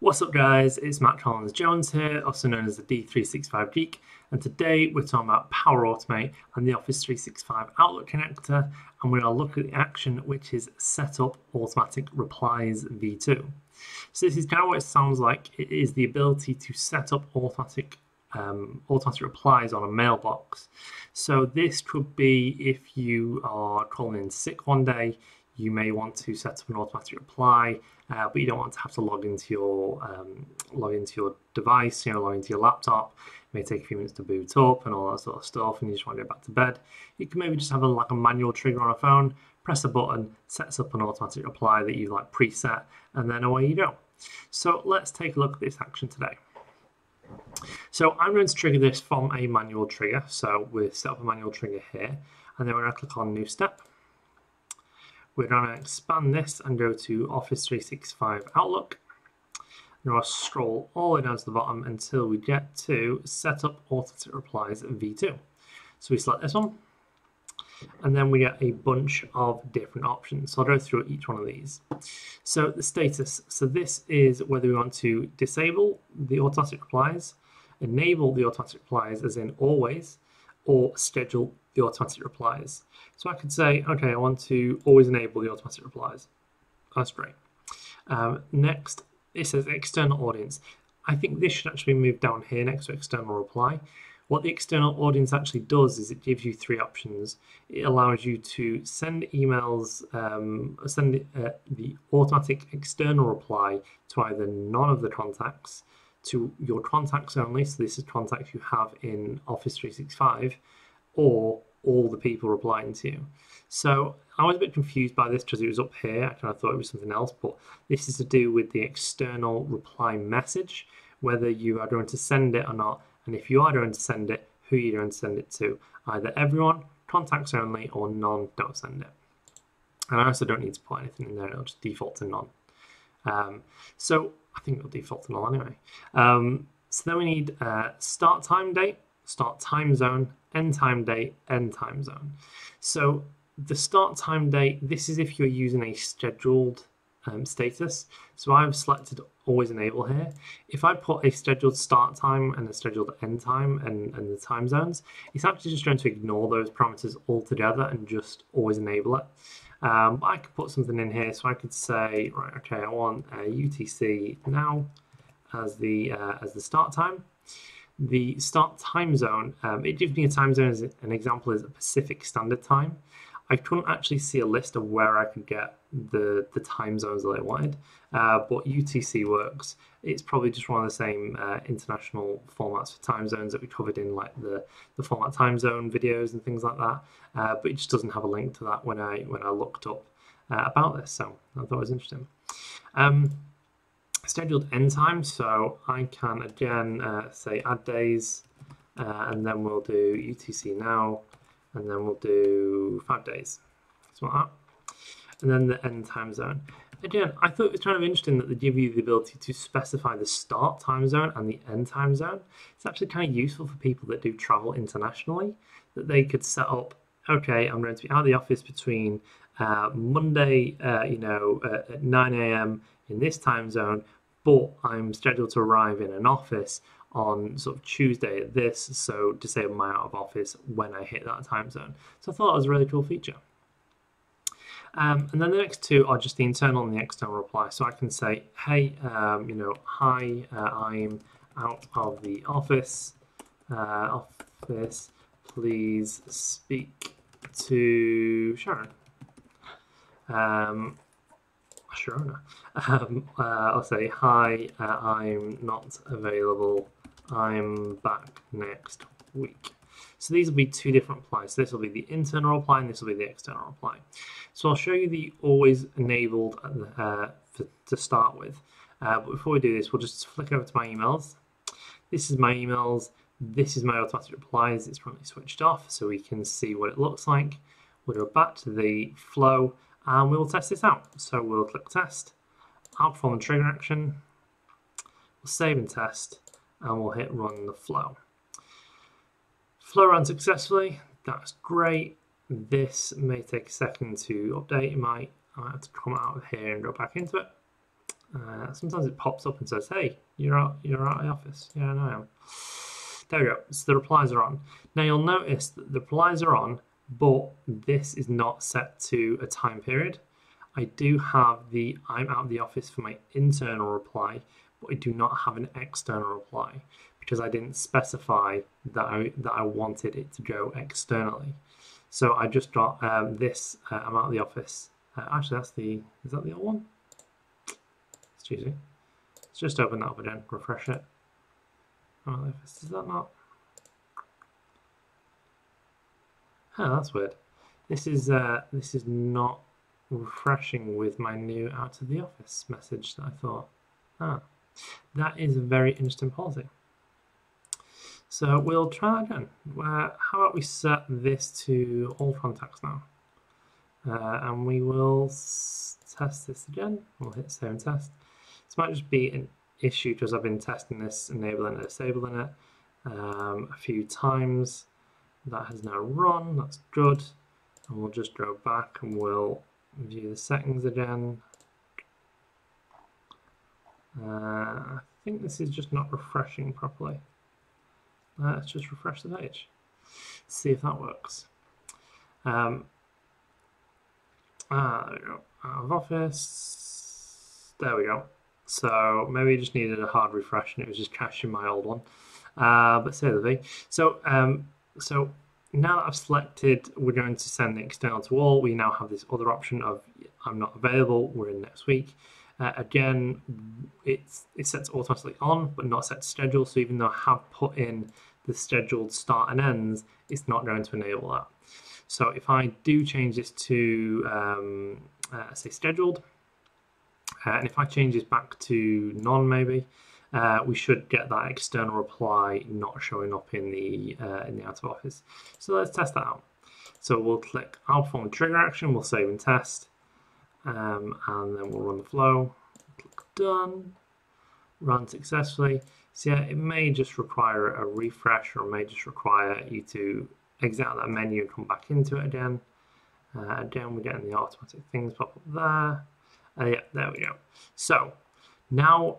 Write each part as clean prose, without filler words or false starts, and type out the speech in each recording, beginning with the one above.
What's up guys, it's Matt Collins Jones here, also known as the D365 Geek, and today we're talking about Power Automate and the Office 365 Outlook Connector, and we're going to look at the action which is set up Automatic Replies V2. So this is kind of what it sounds like. It is the ability to set up automatic replies on a mailbox. So this could be if you are calling in sick one day, you may want to set up an automatic reply, but you don't want to have to log into your device, log into your laptop. It may take a few minutes to boot up and all that sort of stuff, and you just want to go back to bed. You can maybe just have a manual trigger on a phone, press a button, sets up an automatic reply that you preset, and then away you go. So let's take a look at this action today. So I'm going to trigger this from a manual trigger. So we'll set up a manual trigger here, and then we're going to click on New Step. We're going to expand this and go to Office 365 Outlook. And we'll scroll all the way down to the bottom until we get to Set Up Automatic Replies V2. So we select this one, and then we get a bunch of different options. So I'll go through each one of these. So the status. So this is whether we want to disable the automatic replies, enable the automatic replies as in always, or schedule the automatic replies. So I could say, okay, I want to always enable the automatic replies. That's great. Next, it says external audience. I think this should actually move down here next to external reply. What the external audience actually does is it gives you three options. It allows you to send emails, send the automatic external reply to either none of the contacts, to your contacts only, so this is contacts you have in Office 365, or all the people replying to you. So I was a bit confused by this because it was up here. I kind of thought it was something else, but this is to do with the external reply message, whether you are going to send it or not, and if you are going to send it, who you're going to send it to, either everyone, contacts only, or none, don't send it. And I also don't need to put anything in there, it'll just default to none. So I think it'll default to null anyway. So then we need start time date, start time zone, end time date, end time zone. So the start time date, this is if you're using a scheduled status. So I've selected always enable here. If I put a scheduled start time and a scheduled end time and the time zones, it's actually just going to ignore those parameters altogether and just always enable it. But I could put something in here, so I could say, right, okay, I want a UTC now as the start time. The start time zone, it gives me a time zone as an example is a Pacific Standard Time. I couldn't actually see a list of where I could get the time zones that I wanted, but UTC works. It's probably just one of the same international formats for time zones that we covered in the format time zone videos and things like that, but it just doesn't have a link to that when I looked up about this, so I thought it was interesting. Scheduled end time, so I can again say add days, and then we'll do UTC now, and then we'll do 5 days, something like that. And then the end time zone. Again, I thought it was kind of interesting that they give you the ability to specify the start time zone and the end time zone. It's actually kind of useful for people that do travel internationally, that they could set up, okay, I'm going to be out of the office between Monday, at 9 AM in this time zone, but I'm scheduled to arrive in an office on sort of Tuesday at this, so disable my out of office when I hit that time zone. So I thought it was a really cool feature. And then the next two are just the internal and the external reply. So I can say, hey, hi, I'm out of the office. Please speak to Sharon. Sharona. I'll say, hi, I'm not available. I'm back next week. So these will be two different replies. So this will be the internal reply and this will be the external reply. So I'll show you the always enabled to start with. But before we do this, we'll just flick over to my emails. This is my emails. This is my automatic replies. It's currently switched off so we can see what it looks like. We'll go back to the flow and we'll test this out. So we'll click test. I'll perform the trigger action. We'll save and test and we'll hit run the flow. Flow ran successfully, that's great. This may take a second to update, I might have to come out of here and go back into it. Sometimes it pops up and says, hey, you're out of the office. Yeah, I know I am. There we go. So the replies are on. Now you'll notice that the replies are on, but this is not set to a time period. I do have the I'm out of the office for my internal reply, but I do not have an external reply because I didn't specify that I wanted it to go externally. So I just got this I'm out of the office. Actually, that's the, is that the old one? Excuse me. Let's just open that up again, refresh it. Oh, is that not? Oh, that's weird. This is not refreshing with my new out of the office message that I thought. Ah, that is a very interesting policy. So we'll try again. How about we set this to all contacts now? And we will test this again. We'll hit save and test. This might just be an issue because I've been testing this, enabling and disabling it a few times. That has now run, that's good. And we'll just go back and we'll view the settings again. I think this is just not refreshing properly. Let's just refresh the page, see if that works. There we go, out of office, there we go. So maybe I just needed a hard refresh and it was just caching my old one, but say the thing. So, so now that I've selected we're going to send the external to all, we now have this other option of I'm not available, we're in next week. Again, it's set to automatically on, but not set to schedule. So even though I have put in the scheduled start and ends, it's not going to enable that. So if I do change this to, say, scheduled, and if I change this back to none, maybe, we should get that external reply not showing up in the out of office. So let's test that out. So we'll click outform trigger action, we'll save and test. And then we'll run the flow, click done, run successfully. So yeah, it may just require a refresh or it may just require you to exit out that menu and come back into it again. Again, we're getting the automatic things pop up there. Yeah, there we go. So now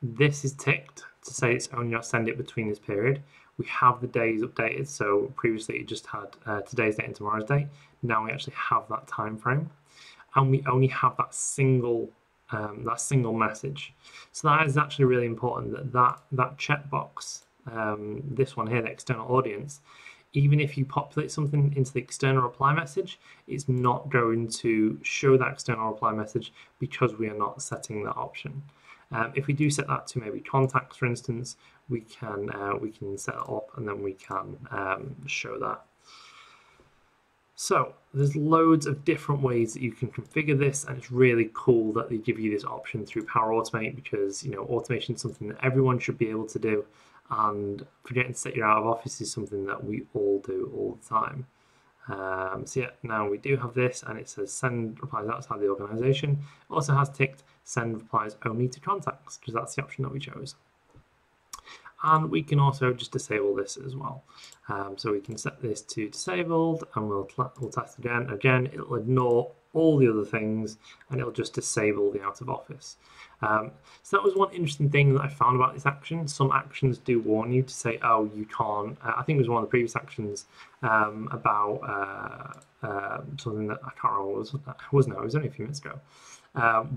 this is ticked to say it's only not send it between this period. We have the days updated. So previously it just had today's date and tomorrow's date. Now we actually have that time frame. And we only have that single message. So that is actually really important that that checkbox, this one here, the external audience, even if you populate something into the external reply message, it's not going to show that external reply message because we are not setting that option. If we do set that to maybe contacts, for instance, we can set it up and then we can show that. So there's loads of different ways that you can configure this, and it's really cool that they give you this option through Power Automate because, you know, automation is something that everyone should be able to do, and forgetting to set your out of office is something that we all do all the time. So yeah, now we do have this, and it says send replies outside the organization. It also has ticked send replies only to contacts because that's the option that we chose. And we can also just disable this as well. So we can set this to disabled and we'll test again. Again, it'll ignore all the other things and it'll just disable the out of office. So that was one interesting thing that I found about this action. Some actions do warn you to say, oh, you can't. I think it was one of the previous actions about something that I can't remember what it was only a few minutes ago.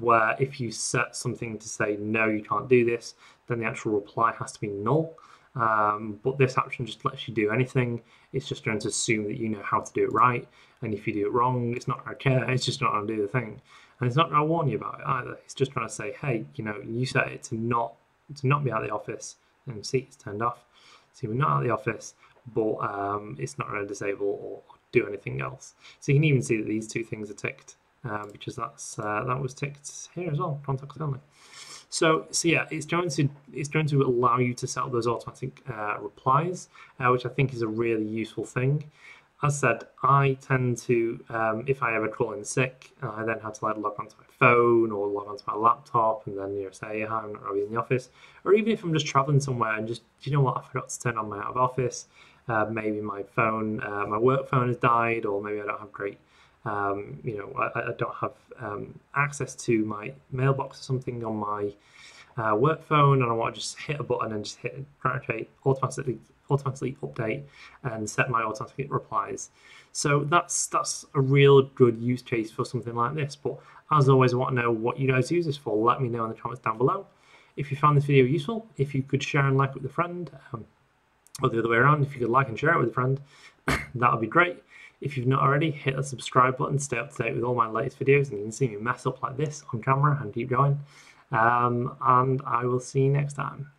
Where if you set something to say no, you can't do this, then the actual reply has to be null. But this option just lets you do anything. It's just going to assume that you know how to do it right, and if you do it wrong, it's not going to care. It's just not going to do the thing, and it's not going to warn you about it either. It's just going to say, hey, you know, you set it to not be out of the office, and see, it's turned off. See, we're not out of the office, but it's not going to disable or do anything else. So you can even see that these two things are ticked. Because that's that was ticked here as well, contacts only. So yeah, it's going to allow you to set up those automatic replies, which I think is a really useful thing. As said, I tend to if I ever call in sick, I then have to like log onto my phone or log onto my laptop, and then you know say, hey, I'm not really in the office, or even if I'm just traveling somewhere and just you know what, I forgot to turn on my out of office. Maybe my phone, my work phone has died, or maybe I don't have great I don't have access to my mailbox or something on my work phone, and I want to just hit a button and just hit automatically update and set my automatic replies. So that's a real good use case for something like this. But as always, I want to know what you guys use this for. Let me know in the comments down below. If you found this video useful, if you could share and like it with a friend, or the other way around, if you could like and share it with a friend, that would be great. If you've not already, hit the subscribe button, stay up to date with all my latest videos, and you can see me mess up like this on camera and keep going. And I will see you next time.